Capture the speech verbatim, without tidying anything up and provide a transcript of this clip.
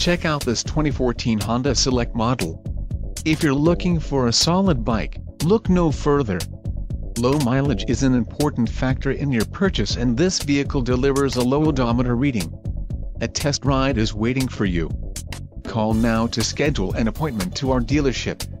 check out this twenty fourteen Honda Select model. If you're looking for a solid bike, look no further. Low mileage is an important factor in your purchase, and this vehicle delivers a low odometer reading. A test ride is waiting for you. Call now to schedule an appointment to our dealership.